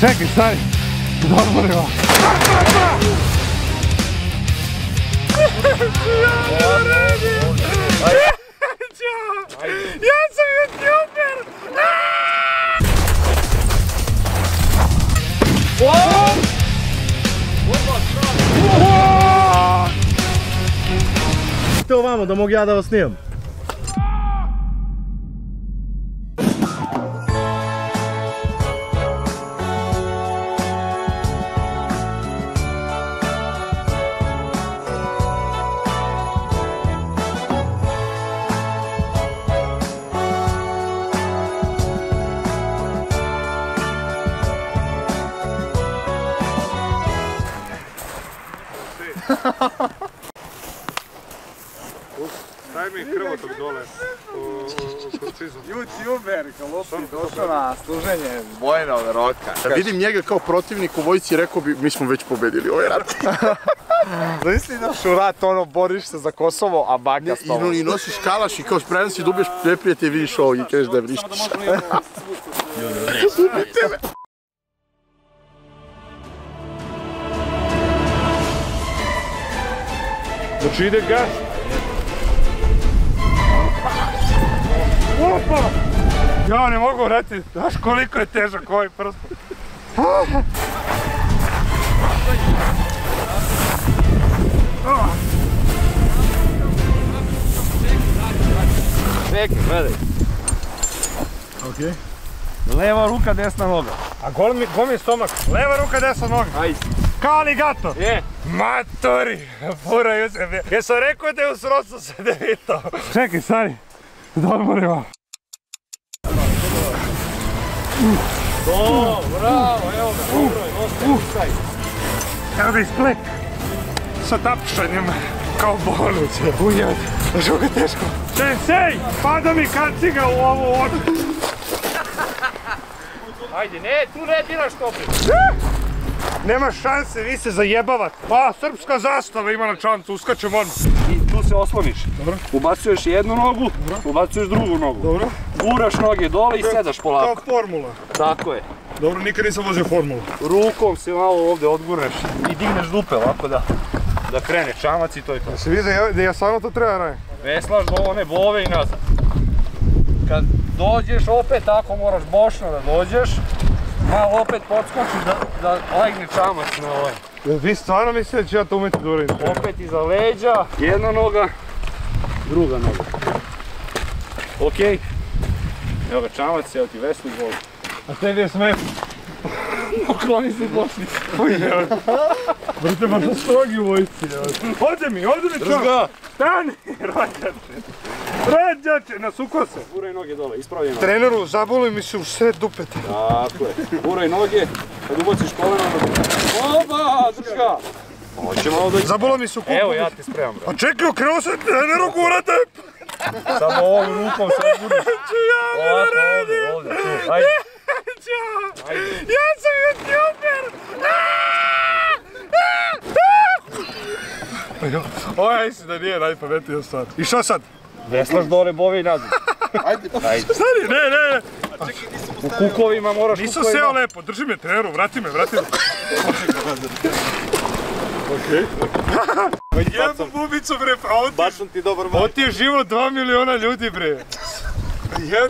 Čekaj, stani. Dobro je ovo. Ja ne vredim. Ćao. Ja sam YouTuber. Idite ovamo da mogu ja da vas snimam. Daj mi krvotok dole. Youtuber, Kalopi, došao na služenje Bojanove roka. Da vidim njega kao protivnik u vojci, rekao bi mi smo već pobedili ovaj rat. Zamisli da u rat, ono, boriš se za Kosovo, a baka s tobom. I nosiš kalaš i kao spreman si da ubiješ neprijatelje, vidiš ovo i kažeš da je vrištiš. Ubijte me! Znači ide gas. Opa! Ja ne mogu reći, znaš koliko je težak ovaj prst. Čekaj, gledaj. Okej. Leva ruka, desna noga. A gomi stomak. Leva ruka, desna noga. Ajde. Kao aligator! Je! Matori! Furaju se mi! Jer sam rekao da je u srodstvu se ne vitao! Čekaj, stani! Doborimo! Do, bravo! Evo ga, dobroj! Ostajem, staj! Evo ga isplek! Sa tapšanjem! Kao bolnice! Unjad! Žuga teško! Sensei! Pada mi kaciga u ovu odu! Ajde, ne! Tu ne diraš topi! Nema šanse, vi se zajebavate. Pa, srpska zastava ima na čamcu, uskačem odmah. I tu se osloniš. Dobro. Ubacuješ jednu nogu, ubacuješ drugu nogu. Dobro. Guraš noge dole i sedaš polako. Kao formula. Tako je. Dobro, nikad nisam vozio formulu. Rukom se malo ovdje odgurneš i digneš dupe ovako da krene čamac i to je to. Da se vidi da ja samo to treba radim. Veslaš do one bove i nazad. Kad dođeš opet, tako moraš bočno da dođeš. Malo opet podskočiš da legne čamac na ovaj. Vi stvarno mislite da ću ja to umeti da uradim? Opet iza leđa, jedna noga, druga noga. Okej. Evo ga čamac, evo ti vesli gol. A tebi je smef. Ukloni se i pošli. Brate, baš strogi u vojci. Ode mi čamac. Drzga. Stani, rođače. Rađače, nasukao se! Guraj noge dole, ispravi noge. Treneru, zaboli mi se u sred dupeta. Tako je, guraj noge, kad ubociš koleno... Oba, Drška! Hoće malo da... Zabolo mi se u kupu. Evo, ja ti spremam, bro. A čekaj, okrenuo se, treneru, gurate! Samo ovom rukom se odbudiš. Ću ja ne radim! Ovdje, tu, ajde. Ćao! Ja sam YouTuber! Ovo ja mislim da nije najpametnija stvar. I šta sad? Veslaš dole bove i nazad. Ajde. Stani, ne. U kukovima moraš kukovima. Nisam seo lepo, drži me treneru, vrati me. Okej. Jebam bubicu bre, pa ovo ti... Bačam ti dobar mali. Ovo ti je živo 2 miliona ljudi bre. Jebam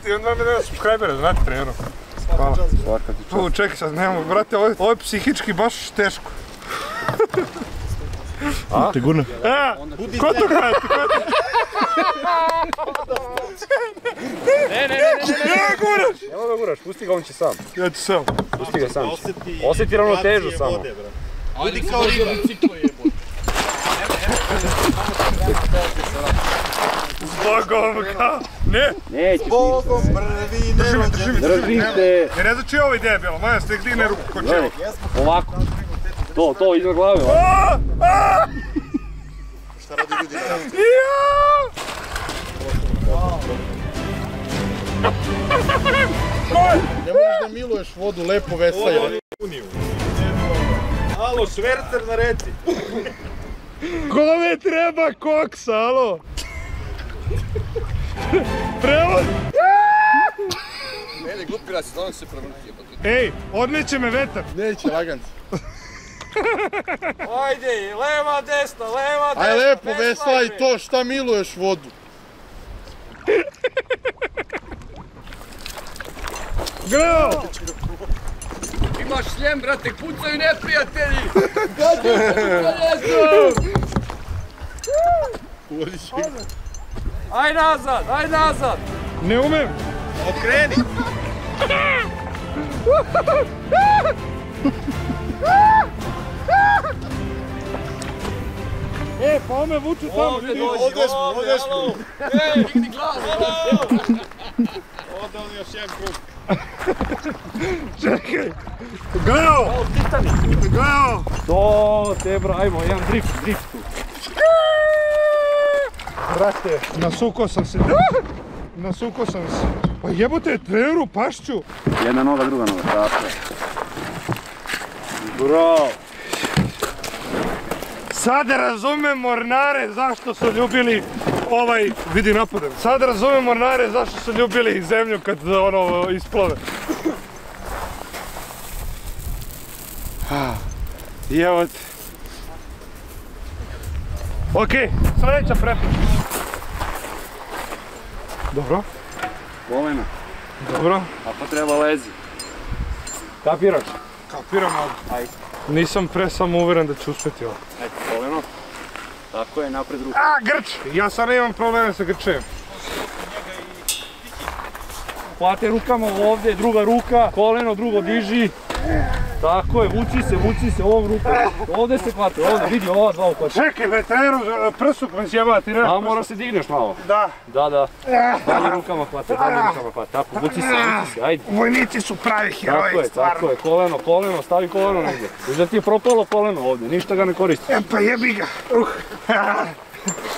ti, on 2 miliona subscribera, znate treneru. Hvala. Svaka ti čast. Čekaj sad, nemamo, brate, ovo je psihički baš teško. Te gurno. Ko to gledate? Ne. Nemo ga guraš, pusti ga, on će sam. Ja ću sam. Pusti ga sam. Osjeti ravnotežu samo. Odi kao riba. Zbogom kao. Ne. Zbogom prvi nema. Držim te. Ne znači ovo ideje bilo, moja ste gline ruku ko čelo. Ovako. To, iznad glave. Šta radi ljudi na ratu? Ne možeš da miluješ vodu, lepo veslaj. Alo, švercer na reci. Kome treba koksa, alo? Prevo... Ne, glupo Ispira se, znam se prevrti. Ej, odneće me vetar. Neće, lagan se. Ajde, leva, desna, leva, desna. Aj lepo, vesla i to šta miluješ vodu. Grao! Imaš sljem, brate, pucaju neprijatelji! Gađu, pucaju! Uvodiš ih. Aj nazad, aj nazad! Ne umem! Okreni! E, pa ome vuču tamo, vidi! Odeš mu, odeš mu! Ej, digni glas! Ovdje on još jedan krug. Čekaj! Gao! Gao! To te bro, ajmo, jedan drift tu. Brate, nasukao sam se. Pa jebote, trener u pašću. Jedna noga, druga noga, tako. Bro! Sad razumem mornare zašto su ljubili ovaj, vidi napadem. Sad razumem mornare zašto su ljubili zemlju kad ono isplove. I evo ti. Okej, sljedeća prepreka. Dobro. Kolena. Dobro. A pa treba lezi. Kapiraš? Kapiram ovo. Ajde. Nisam samo uvjeren da ću uspjeti ovo. Eto, koleno. Tako je, napred ruku. A, grč! Ja sad imam probleme sa grčem. Hvate rukama ovdje, druga ruka, koleno, drugo diži. Tako je, vuci se ovom rukom. Ovdje se hvate, ovdje, vidi ova dva uhvata. Čekaj, veteru, prsuk me zjebati, ne? A, mora se digneš malo. Da. Da. Dalje rukama hvate, tako, vuci se, ajde. Vojnici su pravi heroji, stvarno. Tako je, koleno, stavi koleno negdje. Još da ti je propalo koleno ovdje, ništa ga ne koristi. E, pa jebi ga.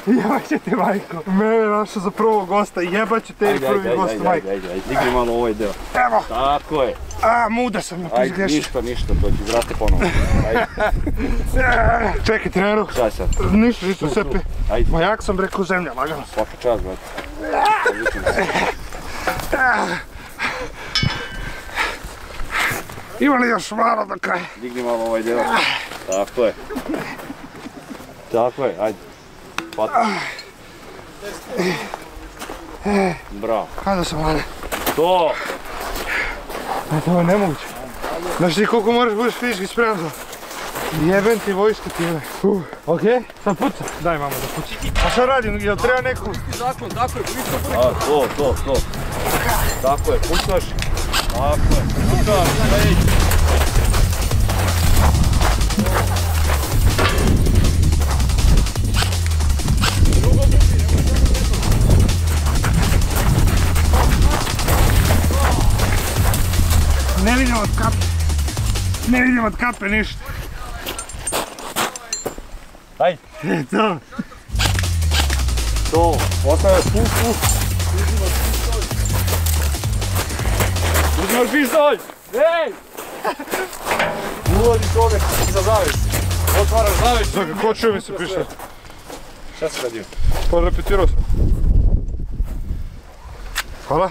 Jebaće te, majko. Mene našao za prvog gosta, jebaće te i prvi gost, majko. Ajde, digni malo ovaj deo. Evo. Tako je. A, muda sam na pizgrešio. Ajde, ništa, to ću zrasti ponovno. Ajde. Čekaj, treneru. Šta sad? Ništa, sve pe. Ajde. Majak sam rekao zemlja, lagano. Svaka čast, brate. Ima li još malo do kraja? Digni malo ovaj deo. Tako je, ajde. Bravo. Kada sam, Lane? To! To je nemoguće. Znaš ti koliko moraš budeš fizički spreman za? Jeben ti vojska ti jebe. Okej, sad pucam. Daj mama da pucam. A šta radim, jel treba neku? Tako je, to. Tako je, pucaš. Pucaš, ajde. Ne vidim od kape ništa. Ajde. To. Ostavljaš pušku. Uzimaš pištolj. Ej! Uvodiš ovdje za zavis. Otvaraš zavis. Zaka, ko čuje mi se pištolj? Šta si radio? Pa repetirao sam. Hvala.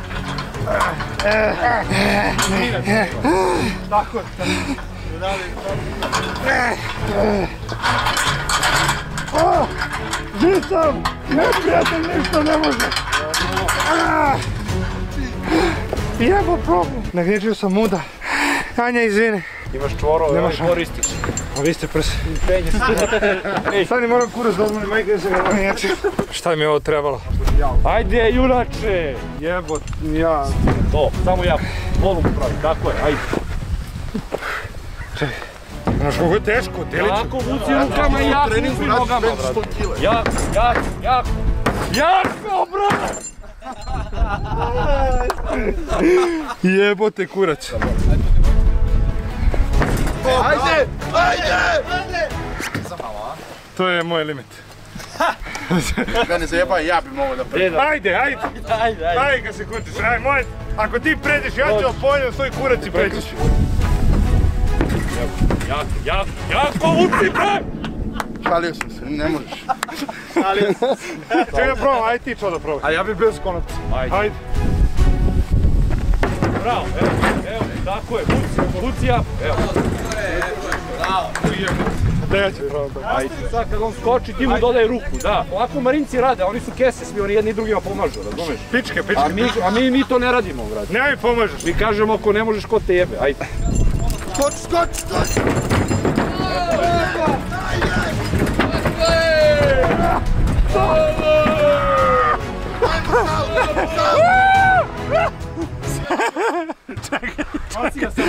Živ sam! Neprijatelj ništa ne može! Jebo problem! Nagrižio sam muda. Anja, izvini. Imaš čvorove, ali koristiš. A vi ste prsi. Stani, moram kurac da odmori majke da se ga neće. Šta mi je ovo trebalo? Ajde, junače! Jebot, ja... To, samo ja volum pravi, tako je, ajde. Znaš kako je teško, deliću. Jako vuci rukama i jako uvi nogama, brate. Jako, brate! Jebote kurac. Ajde! Ajde! To je moj limit. Mene zajebaj, ja bi mogo da pređem. Ajde, ajde! Ajde ga se kuntiš, ajde moj! Ako ti pređeš, ja ću opoljeno svoj kurac i pređeš. Jako vuci, bre! Šalio sam se, ne možeš. Šalio sam se. Čekaj da probam, ajde ti ću da probam. A ja bi bez konaca. Ajde. Bravo, evo, tako je, vuci ja. Evo. Bravo, tu je vuci. Nastica kad on skoči ti mu dodaje ruku, da. Ovako marinci rade, oni su kese svi, oni jedni drugima pomažu, razumeš? Pičke. A mi to ne radimo, brate. Ne mi pomažeš. Mi kažemo ako ne možeš ko te jebe, ajde. Skoči!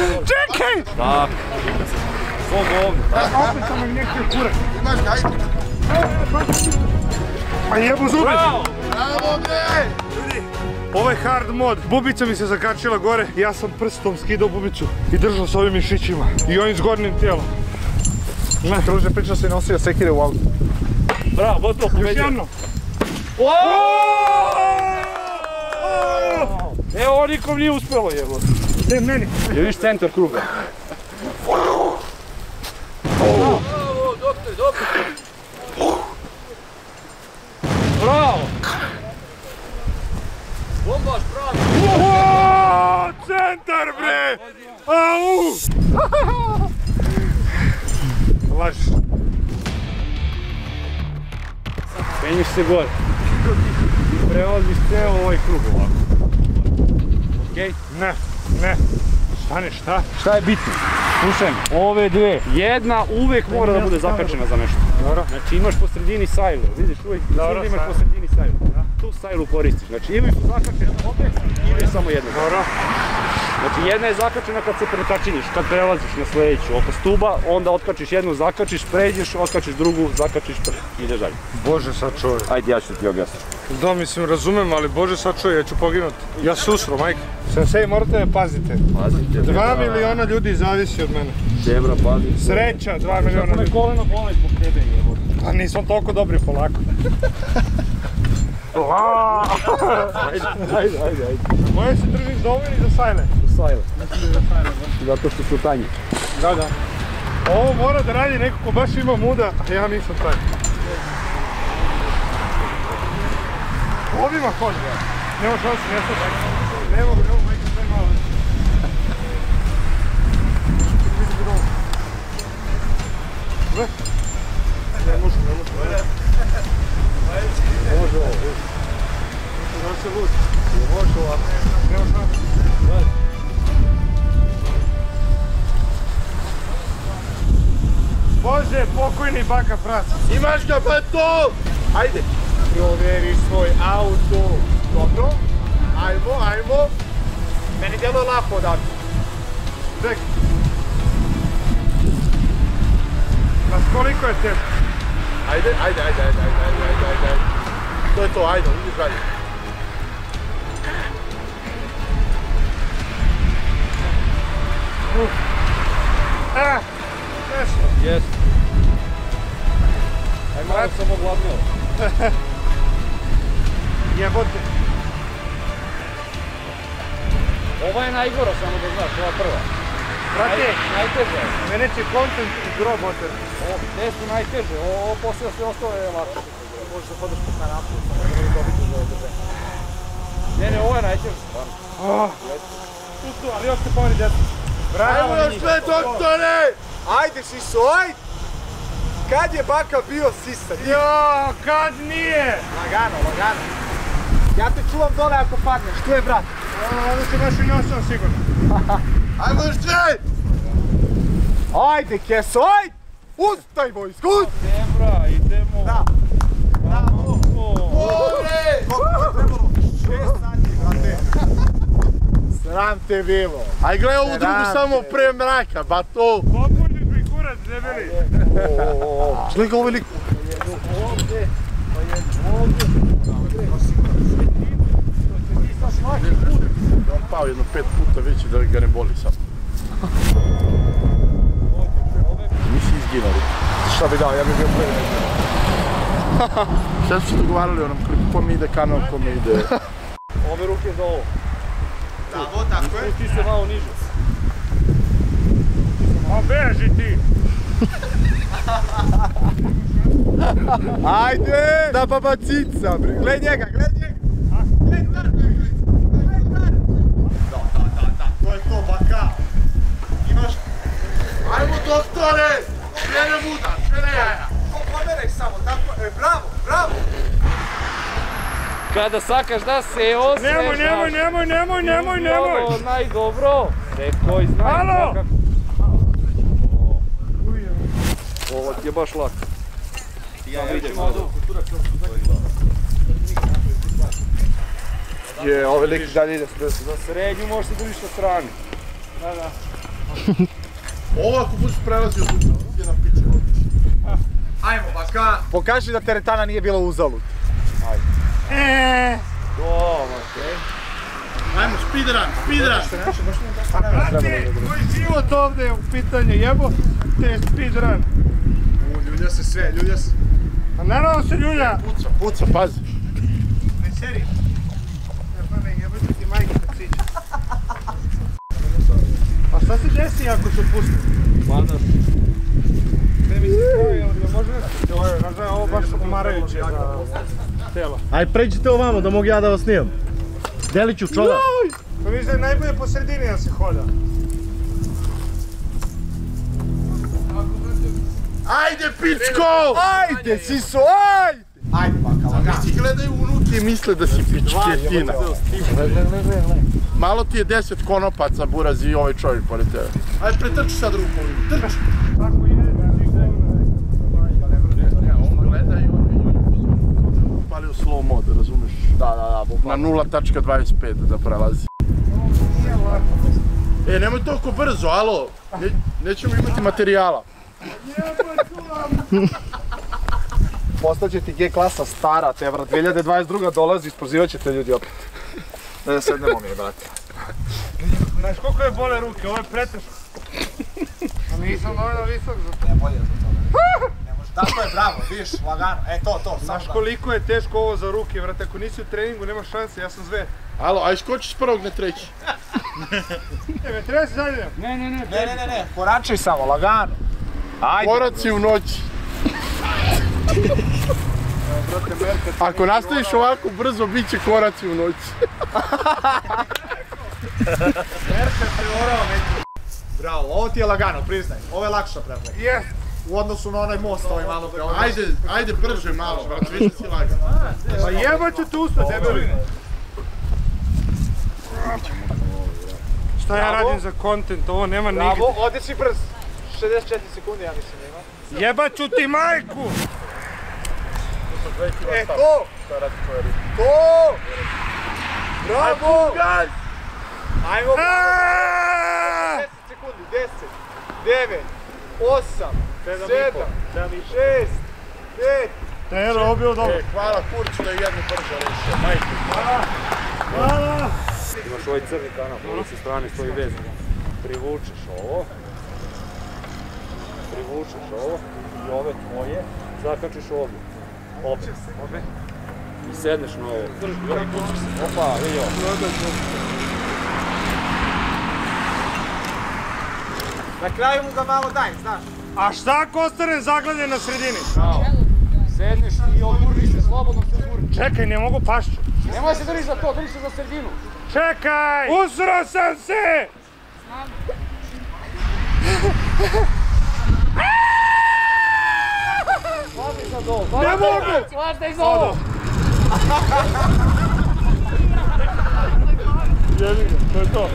Čekaj! Tak. Ovo ovdje. Opet sam im nekaj kurak. Imaš ga, ajde. Pa jebo zube. Bravo! Bravo, bre! Ljudi, ovo je hard mod. Bubica mi se zakačila gore. Ja sam prstom skidao bubicu i držao s ovim mišićima. I ovim zgornim tijelom. Ne, druže, pričao se i nosio sekire u autu. Bravo, gotovo, pobeđa. Još jedno. Evo, ovo nikom nije uspjelo, jebo. Ne, meni. Je viš centar kruga. Dobro! Bravo! Bombaš pravi! Uuuu! Centar, bre! Au! Lažiš. Penjiš se gore. I prelaziš ceo ovaj krug ovako. Okej? Ne. Šta je bitno? Slušaj me, ove dve, jedna uvek mora da bude zakačena za nešto. Znači imaš po sredini sajlu, vidiš uvek imaš po sredini sajlu. Tu sajlu koristiš, znači ili su zakačene obe, ili samo jedna. Znači jedna je zakačena kad se pretačiniš, kad prelaziš na sledeću oko stuba, onda otkačiš jednu, zakačiš, pređeš, otkačiš drugu, zakačiš, ideš dalje. Bože sačuvaj. Ajde, ja ću ti objasniti. Da, mislim, razumem, ali Bože sačuvaj, ja ću poginuti. Ja se usro, majke. Sensei, morate da pazite. 2 miliona ljudi zavisi od mene. Debra, pazite. Sreća, 2 miliona ljudi. Što me koleno boli zbog tebe, jebor? Pa nisam toliko dobri, polako. Ajde. Moje se držiš za ovo ili za sajle? Za sajle. Zato što su tanji. Da. Ovo mora da radi neko ko baš ima muda, a ja nisam taj. Ovima hođe, ja. Nemo što se nesam taj. Ne mogu, majka, sve malo već. Ne možu. Može ovo, viš. Može se luči. Može ovo, nema šanse. Gledaj. Bože, pokojni baka praca. Imaš ga, bato! Ajde. Proveri svoj auto. Dobro. Ajmo. Meni djelo lako odavde. Ček. Znaš koliko je teško? Ajde. To je to, ajde, vidiš dalje. Tešno. Jes. Aj malo sam oglavnio. Jebote. Ova je najgora, samo da znaš, ova prva. Brate, mene će kontent i grob otrati. Te su najteže, ovo poslije sve ostalo je lako. Možeš da hodaš pod kanapu, samo da dobiti za odrbe. Ne, ovo je najteže. Tu, ali još te pomeni desno. Evo još sve, doktore! Ajde, Šiso, ajde! Kad je baka bio sisan? Jo, kad nije! Lagano. Ja te čuvam dole ako padneš, tu je brat. Ovo se baš i nosam sigurno. Ajmo još čaj! Ajde keso, ajde! Ustaj vojsku! Debra, idemo! Da! Dobre! Koliko je trebalo? 6 sati, brate! Sram te bilo! Aj gledaj ovu drugu samo pre mraka, bato! Popuniš mi kurac, debeli! Šli ga ovaj lik! Ovdje! Ti sam svaki put! on pao jedno 5 puta veći da ga ne boli sad. Nisi izginali. Šta bi dao, ja bih bio prvi. Sve su dogovarali onom klipu, kome ide kanon, kome ide... Ove ruke za ovo. Bravo, tako je. Pusti se malo niže. A beži ti! Ajde! Da baba cica, bre! Gled njega, gled njega! Gled tar! Gled tar! Da, to je to, baka! Imaš... Ajmo doktore! Žene muda, žene jaja! Pomeraj samo, tako je, bravo, bravo! Kada sakaš da se osvežaš... Nemoj! Ovo najdobro! Rekoj, znaj... Alo! Ovo ti je baš lak. Je, ovaj lik dalje ide. Za srednju možeš se držiš na strani. Da. Ovo ako budeš prelazio je na piće odlično. Ajmo baka! Pokaži da teretana nije bila uzalud. Ajde. Dobro, okej. Ajmo, speedrun! Brate, moj život ovdje je u pitanju, jebo te speedrun. Ljulja se sve, ljulja se... A naravno se ljulja! Puca, pazi! Ne, seri! Jebate ti majke kad siđe. A šta se desi ako se pusti? Padaš. Ne mi se stoji, jel ga može? Razvoj, ovo baš pomarajuće za tela. Aj, pređite ovamo da mogu ja da vas snimam. Deliću, čoda! Pa viš da je najbolje po sredini da se hoda. Ajde, pičko! Ajde, si su, ajde! Ajde, baka, baka. Ti gledaj unuke i misle da si pičketina. Malo ti je 10 konopaca, Buraz, i ovaj čovjek pored tebe. Ajde, pretrči sad rukom, trči! Tako je, on gleda i on pali u slow mode, razumeš? Da. Na 0.25 da prelazi. E, nemoj toliko brzo, alo! Nećemo imati materijala. Postaće ti G klasa stara, te vrat, 2022. dolazi, isprozivat ćete ljudi opet. Da sednemo mi, brate. Znaš koliko je bole ruke, ovo je preteško. Nisam dovoljno visok za to. Ne, bolje za to. Tako je, bravo, vidiš, lagano, to. Znaš koliko je teško ovo za ruke, vrate, ako nisi u treningu, nemaš šanse, ja sam zve. Alo, aj skočiš prvog na treći. Ne, treba se zadnje. Ne, koračaj samo, lagano. Koraci u noći. Ako nastaviš ovako brzo, bit će koraci u noći. Merka se orao među. Bravo, ovo ti je lagano, priznaj. Ovo je lakša preplaka. Jes. U odnosu na onaj most, ovaj malo pre. Ajde, brže malo, brat, više si lagano. Pa jebaću tu usta, debeline. Šta ja radim za kontent, ovo nema nigde. Bravo, ode si brz. 64 sekunde, ja mislim da ima. Jebaću ti majku! E, to! To! Bravo! Ajmo! 10 sekundi, 10, 9, 8, 7, 6, 5... Tenero, ovo bilo dobro. Hvala Kurću da je jednu brže rešio, majke. Hvala! Imaš ovaj crni kanal, po ulici strani stoji vezan. Privučeš ovo. Privučeš ovo i ove tvoje, zakačiš ovdje, obe, i sedneš na ovo. Opa, vidi ovo. Na kraju mu ga malo daj, znaš. A šta ako ostane zaglavljen na sredini? Sedneš i odgurniš se, slobodno se odgurniš. Čekaj, ne mogu pašću. Nemoj se držiš za to, držiš se za sredinu. Čekaj! Usro sam se! Znam. Ne mogu! Slaždaj za ovo! Jebi ga, to je to.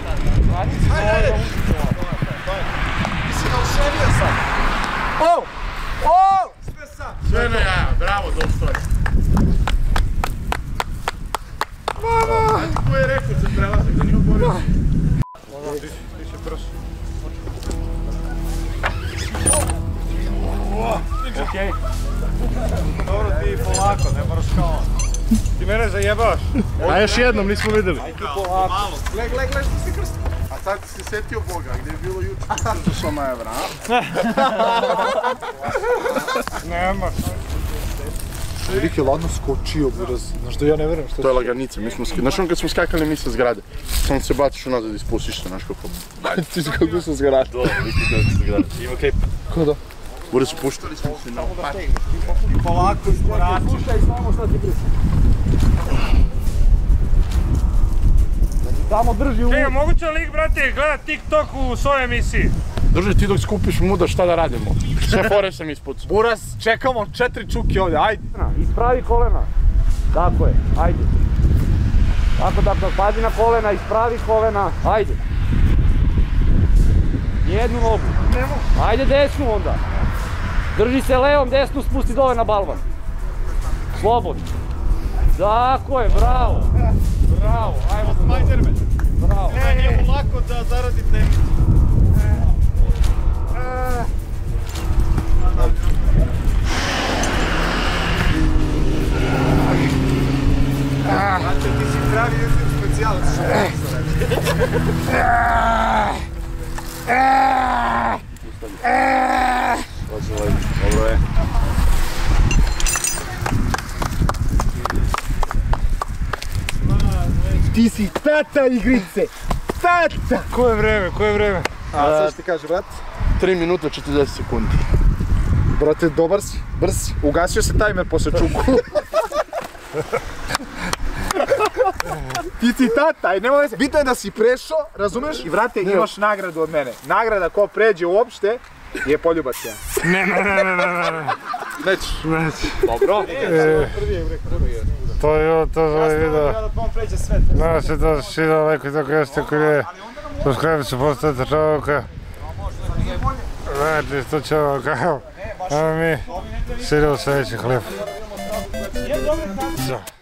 Ajde! Mislim da uševio sam. O! Sve na jaja, bravo, dostoji. Mama! Ko je rekao da se prelazak, da nije odborio? Mama, ti si prso. Okej. Dobro, ti polako, ne moraš kao... Ti mene je, zajebavaš. A još jednom nismo videli. Ajde polako. Gle što se krsti. A sad si se setio Boga, gdje je bilo juče što su 100 evra, a? Nemaš. Lik je ladno skočio, buraz, znaš da ja ne verujem što... To je lagarnica, mi smo skakali, znaš on kad smo skakali mi sa zgrade, samo se baciš unazad i ispusiš se, znaš kako... Ti si kako su zgrade. Do, vidi kako su zgrade. Ima klip. Kako da? Buraz, upuštali smo se na pač. I polako iskoračiš. Slušaj samo šta ti prisi. Samo drži u... Ej, moguće lik, brate, gleda TikTok u svojoj emisiji. Drži ti dok skupiš muda šta da radimo. Sve fore sam ispucao. Buras, čekamo 4 čuke ovdje, ajde. Ispravi kolena. Tako je, ajde. Tako da pazi na kolena, ispravi kolena, ajde. Jednu nogu. Ajde desnu onda. Drži se levom, desnu spusti dole na balvan. Slobodno. Tako je, bravo. Bravo, ajmo da Spider-Man. Bravo. Nije mu lako da zaradi temnicu. Znači, ti si pravi YouTube specijalac, što je što reći. Dobro je. Ti si tata igrice! Tata! Koje vreme? A sad što ti kaže, brat? 3 minuta 40 sekundi. Brate, dobar si, brz si. Ugasio se tajmer posle čuku. Ti si tata i nema veze. Bitno je da si prešao, razumeš? I vrate, imaš nagradu od mene. Nagrada ko pređe uopšte je poljubac ja. Ne. Nećeš. Dobro. To je ovo, to želi video. Znaš je to šira, lajko i tako ješte kurije. Subscribe se, postavite čavalka. Gledajte isto čavalka. A mi, širimo sveći hleb. Ćao.